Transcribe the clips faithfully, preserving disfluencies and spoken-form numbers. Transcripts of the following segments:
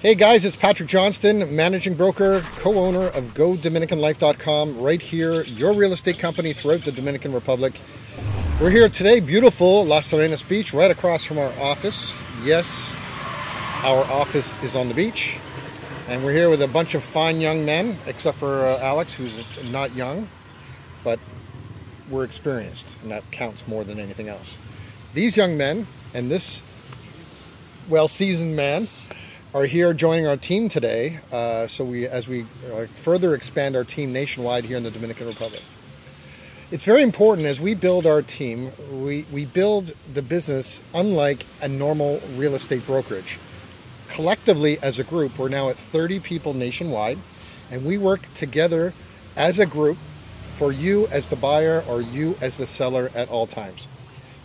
Hey guys, it's Patrick Johnston, managing broker, co-owner of Go Dominican Life dot com, right here, your real estate company throughout the Dominican Republic. We're here today, beautiful Las Terrenas beach, right across from our office. Yes, our office is on the beach. And we're here with a bunch of fine young men, except for uh, Alex, who's not young, but we're experienced, and that counts more than anything else. These young men and this well-seasoned man are here joining our team today, uh, so we, as we uh, further expand our team nationwide here in the Dominican Republic. It's very important as we build our team, we, we build the business unlike a normal real estate brokerage. Collectively, as a group, we're now at thirty people nationwide, and we work together as a group for you as the buyer or you as the seller at all times.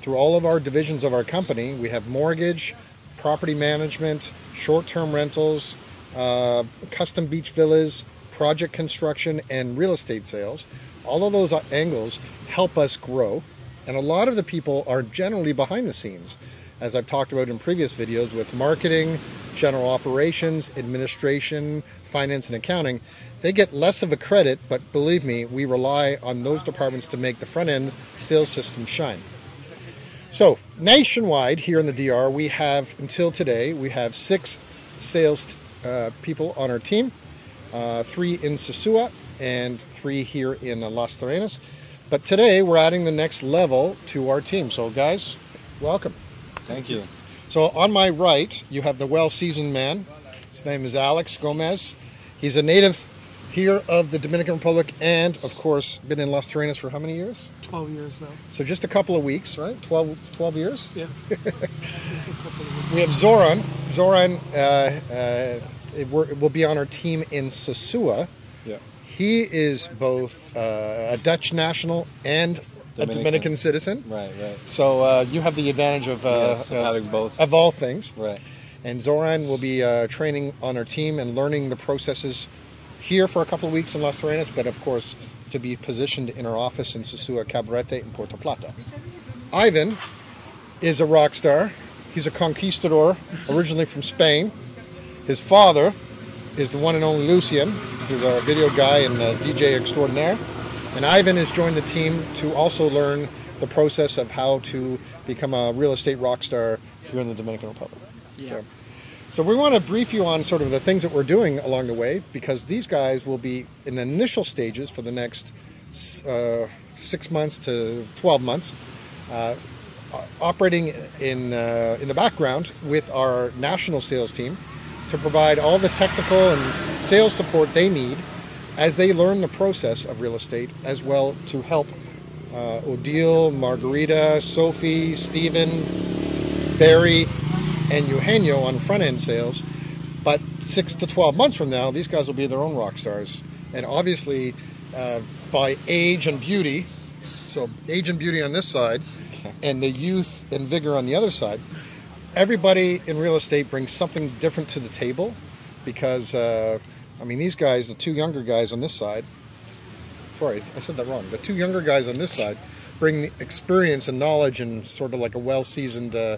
Through all of our divisions of our company, we have mortgage, property management, short-term rentals, uh, custom beach villas, project construction, and real estate sales. All of those angles help us grow, and a lot of the people are generally behind the scenes, as I've talked about in previous videos, with marketing, general operations, administration, finance, and accounting. They get less of a credit, but believe me, we rely on those departments to make the front-end sales system shine. So nationwide here in the D R, we have, until today, we have six sales uh, people on our team, uh, three in Sosua and three here in uh, Las Terrenas. But today we're adding the next level to our team. So guys, welcome. Thank you. So on my right, you have the well-seasoned man. His name is Alex Gomez. He's a native here of the Dominican Republic and, of course, been in Las Terrenas for how many years? twelve years now. So just a couple of weeks, right? twelve, twelve years? Yeah. Just a couple of weeks. We have Zoran. Zoran uh, uh, will be on our team in Sosua. Yeah. He is both uh, a Dutch national and Dominican. A Dominican citizen. Right, right. So uh, you have the advantage of, uh, yes, of having both. Of all things. Right. And Zoran will be uh, training on our team and learning the processes here for a couple of weeks in Las Terrenas, but of course to be positioned in our office in Sosua, Cabarete, in Puerto Plata. Ivan is a rock star. He's a conquistador, originally from Spain. His father is the one and only Lucien, who's our video guy and uh, D J extraordinaire. And Ivan has joined the team to also learn the process of how to become a real estate rock star here in the Dominican Republic. Yeah. So, So we want to brief you on sort of the things that we're doing along the way, because these guys will be in the initial stages for the next uh, six months to twelve months, uh, operating in, uh, in the background with our national sales team to provide all the technical and sales support they need as they learn the process of real estate, as well to help uh, Odile, Margarita, Sophie, Stephen, Barry, and Eugenio on front-end sales. But six to twelve months from now, these guys will be their own rock stars. And obviously, uh, by age and beauty, so age and beauty on this side, okay, and the youth and vigor on the other side, everybody in real estate brings something different to the table, because, uh, I mean, these guys, the two younger guys on this side, sorry, I said that wrong, the two younger guys on this side bring the experience and knowledge and sort of like a well-seasoned uh,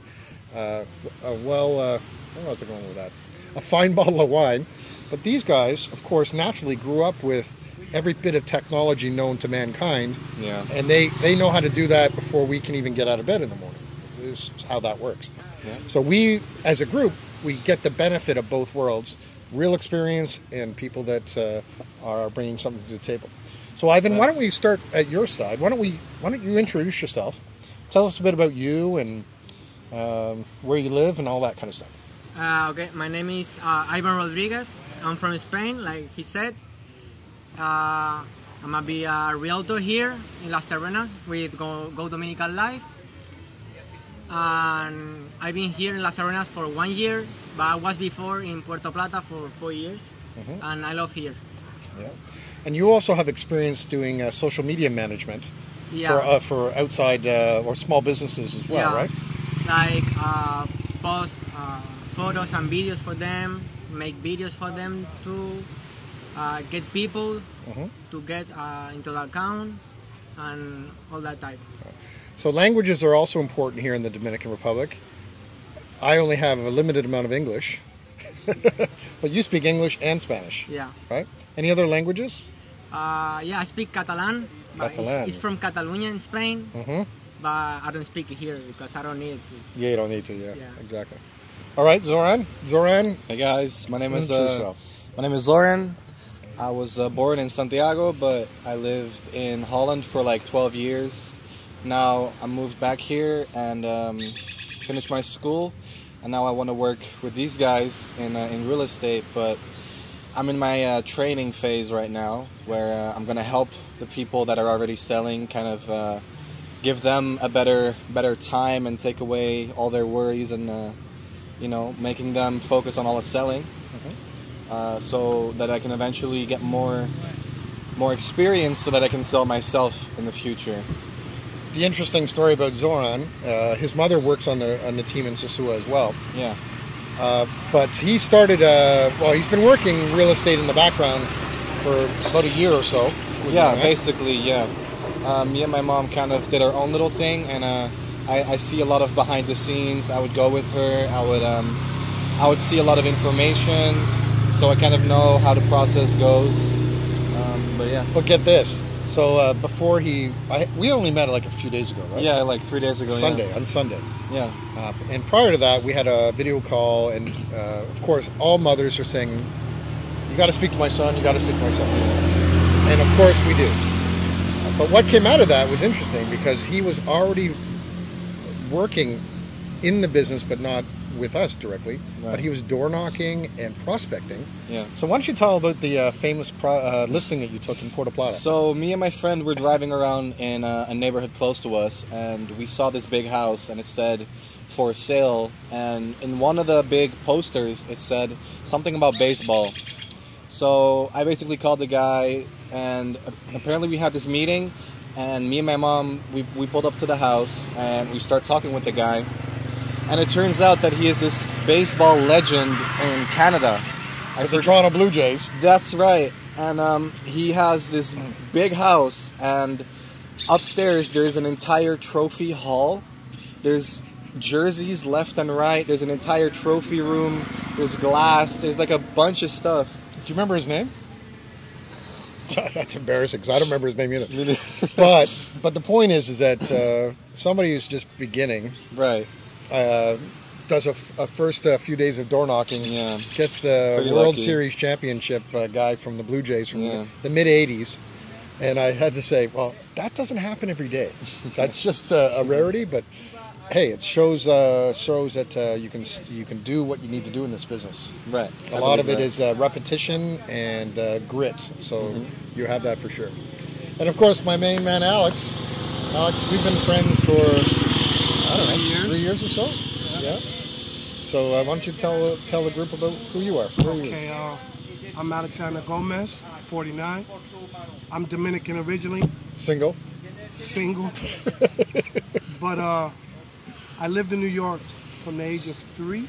Uh, a well, uh, where was I going with that? A fine bottle of wine. But these guys, of course, naturally grew up with every bit of technology known to mankind. Yeah. And they, they know how to do that before we can even get out of bed in the morning. This is how that works. Yeah. So we, as a group, we get the benefit of both worlds, real experience and people that uh, are bringing something to the table. So Ivan, uh, why don't we start at your side? Why don't we? Why don't you introduce yourself? Tell us a bit about you and Um, where you live and all that kind of stuff. Uh, okay, my name is uh, Ivan Rodriguez. I'm from Spain, like he said. Uh, I'm gonna be a realtor here in Las Terrenas with Go, Go Dominican Life. And I've been here in Las Terrenas for one year, but I was before in Puerto Plata for four years, mm-hmm. and I love here. Yeah. And you also have experience doing uh, social media management, yeah. for, uh, for outside uh, or small businesses as well, yeah. right? Like uh, post uh, photos and videos for them, make videos for them to uh, get people mm-hmm. to get uh, into the account and all that type. So languages are also important here in the Dominican Republic. I only have a limited amount of English. But you speak English and Spanish. Yeah. Right? Any other languages? Uh, yeah, I speak Catalan. But Catalan. It's, it's from Catalonia in Spain. Mm-hmm. But I don't speak it here because I don't need to. Yeah, you don't need to. Yeah, yeah. Exactly. All right, Zoran. Zoran. Hey guys, my name is uh, my name is Zoran. I was uh, born in Santiago, but I lived in Holland for like twelve years. Now I moved back here and um, finished my school, and now I want to work with these guys in uh, in real estate. But I'm in my uh, training phase right now, where uh, I'm gonna help the people that are already selling, kind of. Uh, give them a better better time and take away all their worries and uh, you know, making them focus on all the selling. Okay. Uh, so that I can eventually get more more experience so that I can sell myself in the future. The interesting story about Zoran, uh, his mother works on the on the team in Sosua as well. Yeah. Uh, but he started uh, well he's been working real estate in the background for about a year or so. Yeah, basically, yeah. Uh, me and my mom kind of did our own little thing, and uh, I, I see a lot of behind the scenes. I would go with her. I would, um, I would see a lot of information, so I kind of know how the process goes. Um, but yeah. But get this. So uh, before he, I, we only met like a few days ago, right? Yeah, like three days ago. Sunday yeah. on Sunday. Yeah. Uh, and prior to that, we had a video call, and uh, of course, all mothers are saying, "You got to speak to my son. You got to speak to my son," and of course, we do. But what came out of that was interesting because he was already working in the business, but not with us directly. Right. But he was door knocking and prospecting. Yeah. So why don't you tell about the uh, famous pro uh, listing that you took in Puerto Plata? So me and my friend were driving around in a, a neighborhood close to us, and we saw this big house, and it said for sale. And in one of the big posters, it said something about baseball. So I basically called the guy. And apparently we had this meeting, and me and my mom, we, we pulled up to the house, and we start talking with the guy. And it turns out that he is this baseball legend in Canada. With the Toronto Blue Jays. That's right. And um, he has this big house, and upstairs there's an entire trophy hall. There's jerseys left and right. There's an entire trophy room. There's glass. There's like a bunch of stuff. Do you remember his name? That's embarrassing because I don't remember his name either. but but the point is, is that uh, somebody who's just beginning, right, uh, does a, f a first uh, few days of door knocking, yeah. gets the Pretty World lucky. Series championship uh, guy from the Blue Jays from yeah. the, the mid eighties, and I had to say, well, that doesn't happen every day. That's just uh, a rarity, but hey, it shows uh, shows that uh, you can you can do what you need to do in this business. Right. A I lot of it that. is uh, repetition and uh, grit. So mm-hmm. you have that for sure. And of course, my main man, Alex. Alex, we've been friends for I don't know three years, three years or so. Yeah. yeah. So uh, why don't you tell tell the group about who you are? Who okay. Are you? Uh, I'm Alexander Gomez, forty-nine. I'm Dominican originally. Single. Single. but. Uh, I lived in New York from the age of three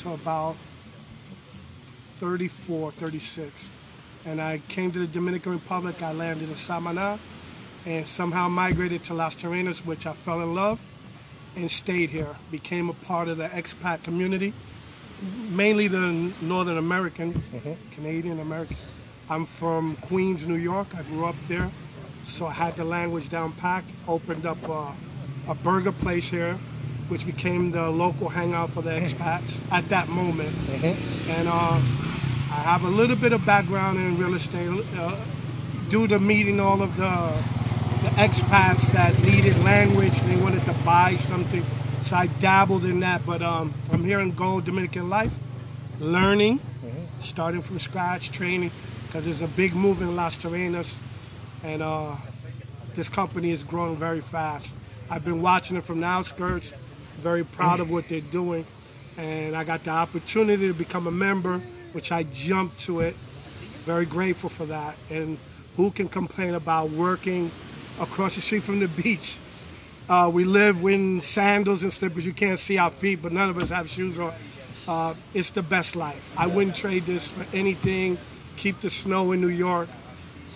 to about thirty-four, thirty-six. And I came to the Dominican Republic. I landed in Samana and somehow migrated to Las Terrenas, which I fell in love and stayed here. Became a part of the expat community, mainly the Northern American, mm-hmm. Canadian American. I'm from Queens, New York. I grew up there. So I had the language down pat, opened up a, a burger place here, which became the local hangout for the expats at that moment. Mm-hmm. And uh, I have a little bit of background in real estate uh, due to meeting all of the, the expats that needed language. They wanted to buy something. So I dabbled in that, but um, I'm here in Go Dominican Life, learning, mm-hmm. starting from scratch, training, because there's a big move in Las Terrenas, and uh, this company is growing very fast. I've been watching it from the outskirts, very proud of what they're doing. And I got the opportunity to become a member, which I jumped to it. Very grateful for that. And who can complain about working across the street from the beach? Uh, we live in sandals and slippers. You can't see our feet, but none of us have shoes on. Uh, it's the best life. I wouldn't trade this for anything. Keep the snow in New York.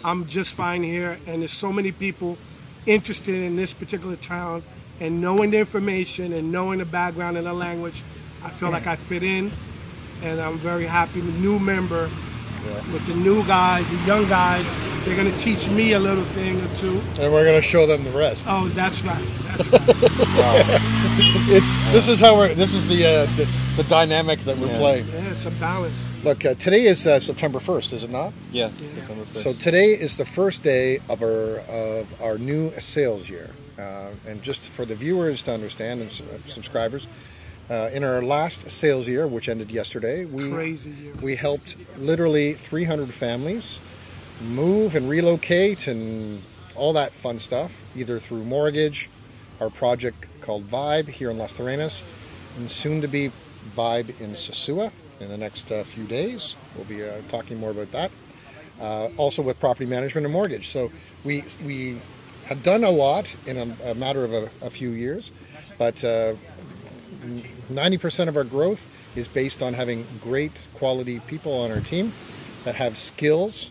I'm just fine here. And there's so many people interested in this particular town, and knowing the information and knowing the background and the language, I feel like I fit in, and I'm very happy with the new member, yeah. with the new guys, the young guys. They're going to teach me a little thing or two. And we're going to show them the rest. Oh, that's right. That's right. Wow. It's, this is how we're, this is the, uh, the, the dynamic that we're yeah. playing. Yeah, it's a balance. Look, uh, today is uh, September first, is it not? Yeah, yeah. September first. So today is the first day of our, of our new sales year. Uh, and just for the viewers to understand and su subscribers, uh, in our last sales year, which ended yesterday, we, Crazy year. we helped literally three hundred families move and relocate and all that fun stuff, either through mortgage, our project called Vibe here in Las Terrenas, and soon to be Vibe in Sosua in the next uh, few days. We'll be uh, talking more about that. Uh, also with property management and mortgage. So we, we have done a lot in a, a matter of a, a few years, but ninety percent uh, of our growth is based on having great quality people on our team that have skills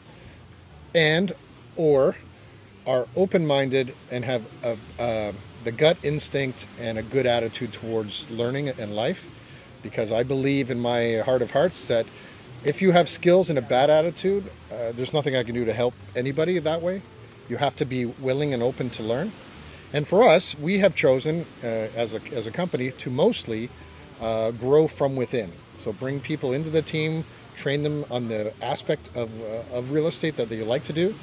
and or are open-minded and have a, uh, the gut instinct and a good attitude towards learning and life, because I believe in my heart of hearts that if you have skills and a bad attitude, uh, there's nothing I can do to help anybody that way. You have to be willing and open to learn. And for us, we have chosen uh, as, a, as a company to mostly uh, grow from within. So bring people into the team, train them on the aspect of, uh, of real estate that they like to do.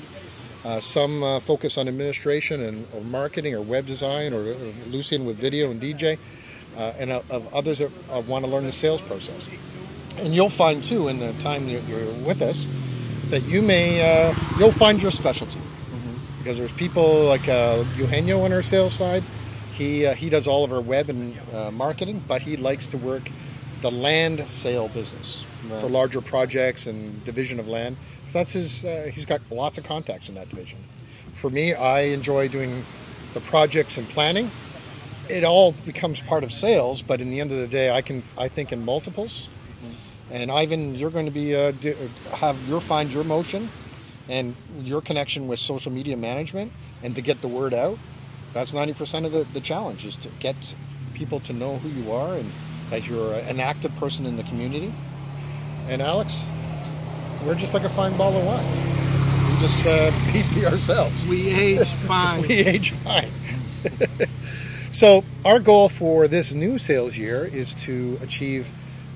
Uh, some uh, focus on administration and or marketing or web design, or, or Lucien with video and D J, uh, and uh, of others that uh, want to learn the sales process. And you'll find too, in the time you're, you're with us, that you may, uh, you'll find your specialty. Mm-hmm. Because there's people like uh, Eugenio on our sales side. He, uh, he does all of our web and uh, marketing, but he likes to work the land sale business. Right. For larger projects and division of land. That's his, uh, he's got lots of contacts in that division. For me, I enjoy doing the projects and planning. It all becomes part of sales, but in the end of the day, I can, I think in multiples. Mm-hmm. And Ivan, you're going to be, uh, do, have your, find your motion and your connection with social media management and to get the word out. That's ninety percent of the, the challenge, is to get people to know who you are and that you're an active person in the community. And Alex, we're just like a fine ball of wine. We just uh, pee-pee ourselves. We age fine. We age fine. So our goal for this new sales year is to achieve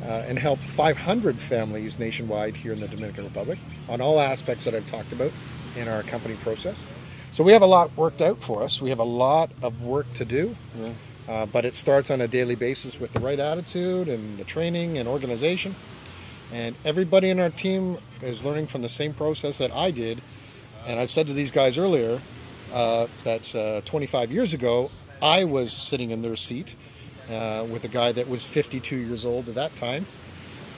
uh, and help five hundred families nationwide here in the Dominican Republic on all aspects that I've talked about in our company process. So we have a lot worked out for us. We have a lot of work to do. Yeah. Uh, but it starts on a daily basis with the right attitude and the training and organization. And everybody in our team is learning from the same process that I did. And I've said to these guys earlier uh, that uh, twenty-five years ago, I was sitting in their seat uh, with a guy that was fifty-two years old at that time.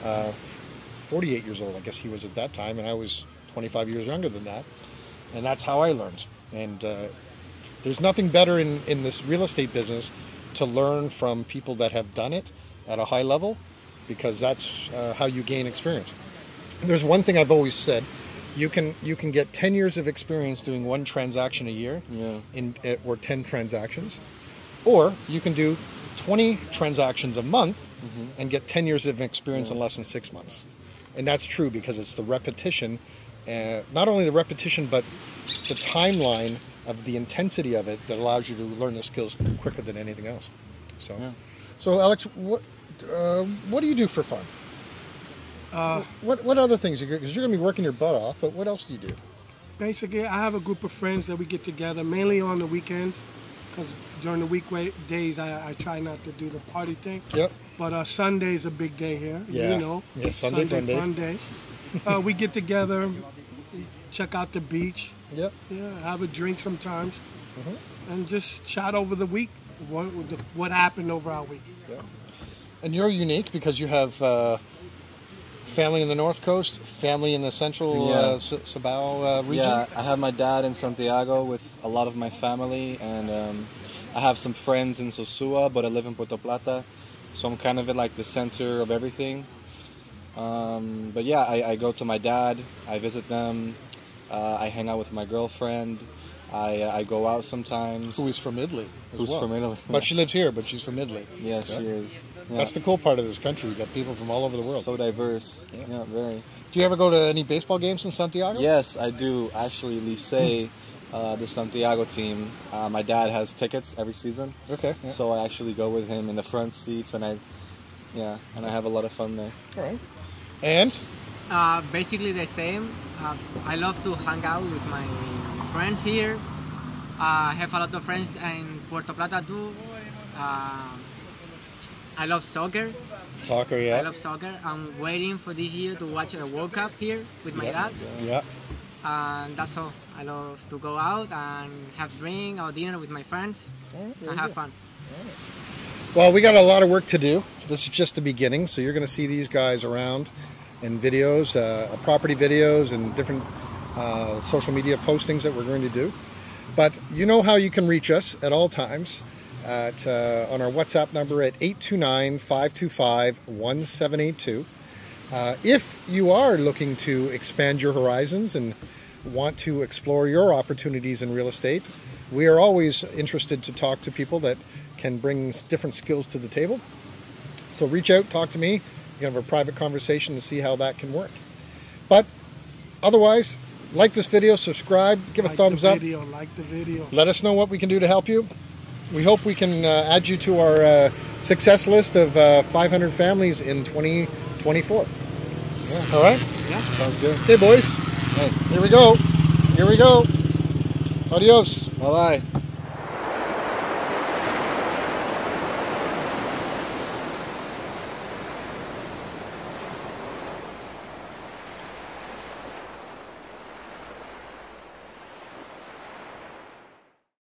Uh, forty-eight years old, I guess he was at that time. And I was twenty-five years younger than that. And that's how I learned. And uh, there's nothing better in, in this real estate business to learn from people that have done it at a high level, because that's uh, how you gain experience. There's one thing I've always said: you can you can get ten years of experience doing one transaction a year, yeah. in or ten transactions, or you can do twenty transactions a month, mm-hmm. and get ten years of experience, yeah. in less than six months. And that's true, because it's the repetition, uh, not only the repetition, but the timeline of the intensity of it that allows you to learn the skills quicker than anything else. So, yeah. so Alex, what? Uh, what do you do for fun? Uh, what what other things? Because you're going to be working your butt off, but what else do you do? Basically, I have a group of friends that we get together, mainly on the weekends, because during the weekdays, I, I try not to do the party thing. Yep. But uh, Sunday's a big day here, yeah. you know. Yeah, Sunday, Sunday fun day. uh, we get together, check out the beach. Yep. Yeah, have a drink sometimes, mm-hmm. and just chat over the week, what, what happened over our week. Yeah. And you're unique because you have uh, family in the North Coast, family in the Central yeah. uh, Sabao uh, region. Yeah, I have my dad in Santiago with a lot of my family, and um, I have some friends in Sosua, but I live in Puerto Plata, so I'm kind of in like the center of everything. Um, but yeah, I, I go to my dad, I visit them, uh, I hang out with my girlfriend, I uh, I go out sometimes. Who is from Italy? Who's well. from Italy? But she lives here, but she's from Italy. Yeah, okay. She is. Yeah. That's the cool part of this country. You got people from all over the world. So diverse. Yeah, yeah very. Do you ever go to any baseball games in Santiago? Yes, I do. Actually, Licey, uh, the Santiago team. Uh, my dad has tickets every season. Okay. Yeah. So I actually go with him in the front seats, and I, yeah, and I have a lot of fun there. All right. And. Uh, basically the same. Uh, I love to hang out with my friends here. Uh, I have a lot of friends in Puerto Plata too. Uh, I love soccer. Soccer, yeah. I love soccer. I'm waiting for this year to watch a World Cup here with my yeah. dad. Yeah. And that's all. I love to go out and have drink or dinner with my friends right, and have go. fun. Right. Well, we got a lot of work to do. This is just the beginning, so you're going to see these guys around. And videos, uh, property videos, and different uh, social media postings that we're going to do. But you know how you can reach us at all times at, uh, on our WhatsApp number at eight two nine, five two five, one seven eight two. Uh, if you are looking to expand your horizons and want to explore your opportunities in real estate, we are always interested to talk to people that can bring different skills to the table. So reach out, talk to me. You're going to have a private conversation to see how that can work. But otherwise, like this video, subscribe, give like a thumbs up. Video, like the video. Let us know what we can do to help you. We hope we can uh, add you to our uh, success list of uh, five hundred families in twenty twenty-four. Yeah. All right? Yeah. Sounds good. Okay, boys. Hey. Here we go. Here we go. Adios. Bye-bye.